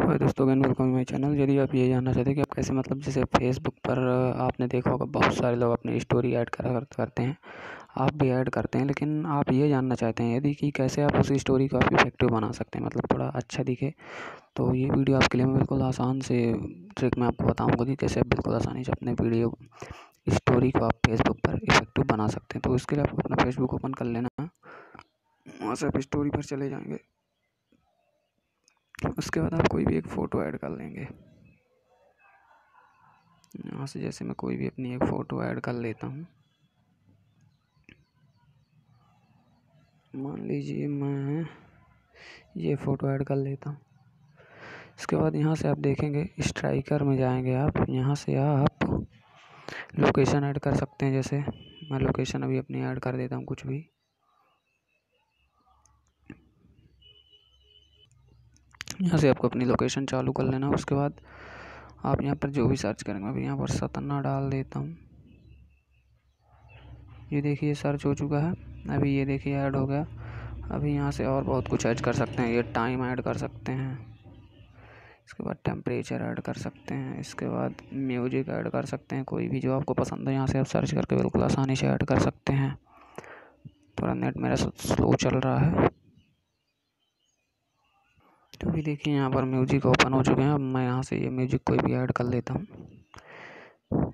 हाय दोस्तों, again welcome my channel. यदि आप ये जानना चाहते हैं कि आप कैसे जैसे फेसबुक पर आपने देखा होगा बहुत सारे लोग अपनी स्टोरी ऐड करते हैं, आप भी ऐड करते हैं, लेकिन आप ये जानना चाहते हैं यदि कि कैसे आप उस स्टोरी को आप इफेक्टिव बना सकते हैं, मतलब थोड़ा अच्छा दिखे, तो ये वीडियो आपके लिए मैं बिल्कुल आसान से ट्रिक मैं आपको बताऊँगा कि कैसे आप बिल्कुल आसानी से अपने वीडियो स्टोरी को आप फेसबुक पर इफेक्टिव बना सकते हैं। तो उसके लिए आपको अपना फेसबुक ओपन कर लेना है, वहाँ से आप स्टोरी पर चले जाएँगे। उसके बाद आप कोई भी एक फ़ोटो ऐड कर लेंगे। यहाँ से जैसे मैं कोई भी अपनी एक फ़ोटो ऐड कर लेता हूँ, मान लीजिए मैं ये फ़ोटो ऐड कर लेता हूँ। इसके बाद यहाँ से आप देखेंगे स्ट्राइकर में जाएंगे, आप यहाँ से आप लोकेशन ऐड कर सकते हैं। जैसे मैं लोकेशन अभी अपनी ऐड कर देता हूँ, कुछ भी यहाँ से आपको अपनी लोकेशन चालू कर लेना। उसके बाद आप यहाँ पर जो भी सर्च करेंगे, मैं यहाँ पर सतना डाल देता हूँ। ये देखिए सर्च हो चुका है, अभी ये देखिए ऐड हो गया। अभी यहाँ से और बहुत कुछ ऐड कर सकते हैं, ये टाइम ऐड कर सकते हैं, इसके बाद टेम्परेचर ऐड कर सकते हैं, इसके बाद म्यूजिक ऐड कर सकते हैं, कोई भी जो आपको पसंद है यहाँ से आप सर्च करके बिल्कुल आसानी से ऐड कर सकते हैं। थोड़ा नेट मेरा स्लो चल रहा है। तो भी देखिए यहाँ पर म्यूजिक ओपन हो चुके हैं। अब मैं यहाँ से ये म्यूजिक कोई भी ऐड कर लेता हूँ।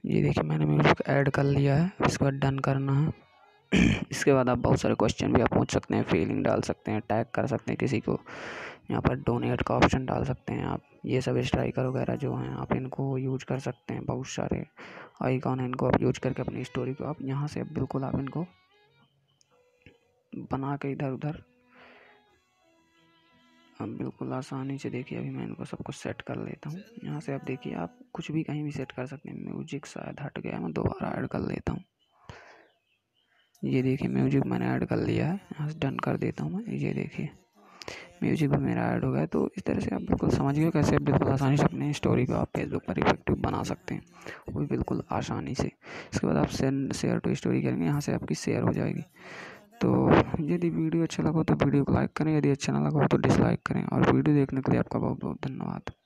ये देखिए मैंने म्यूजिक ऐड कर लिया है, इसके बाद डन करना है। इसके बाद आप बहुत सारे क्वेश्चन भी आप पूछ सकते हैं, फीलिंग डाल सकते हैं, टैग कर सकते हैं किसी को, यहाँ पर डोनेट का ऑप्शन डाल सकते हैं आप। ये सब स्ट्राइकर वगैरह जो हैं आप इनको यूज कर सकते हैं, बहुत सारे आइकॉन हैं, इनको आप यूज करके अपनी स्टोरी को आप यहाँ से बिल्कुल आप इनको बना के इधर उधर आप बिल्कुल आसानी से देखिए। अभी मैं इनको सब कुछ सेट कर लेता हूँ। यहाँ से आप देखिए आप कुछ भी कहीं भी सेट कर सकते हैं। म्यूजिक शायद हट गया, मैं दोबारा ऐड कर लेता हूँ। ये देखिए म्यूजिक मैंने ऐड कर लिया है, यहाँ से डन कर देता हूँ मैं। ये देखिए म्यूजिक भी मेरा ऐड हो गया। तो इस तरह से आप बिल्कुल समझ गए कैसे आप बिल्कुल आसानी से अपनी स्टोरी को आप फेसबुक पर इफेक्टिव बना सकते हैं, वो भी बिल्कुल आसानी से। इसके बाद आप सेंड शेयर टू स्टोरी करेंगे, यहाँ से आपकी शेयर हो जाएगी। तो यदि वीडियो अच्छा लगा तो वीडियो को लाइक करें, यदि अच्छा ना लगा तो डिसलाइक करें। और वीडियो देखने के लिए आपका बहुत बहुत धन्यवाद।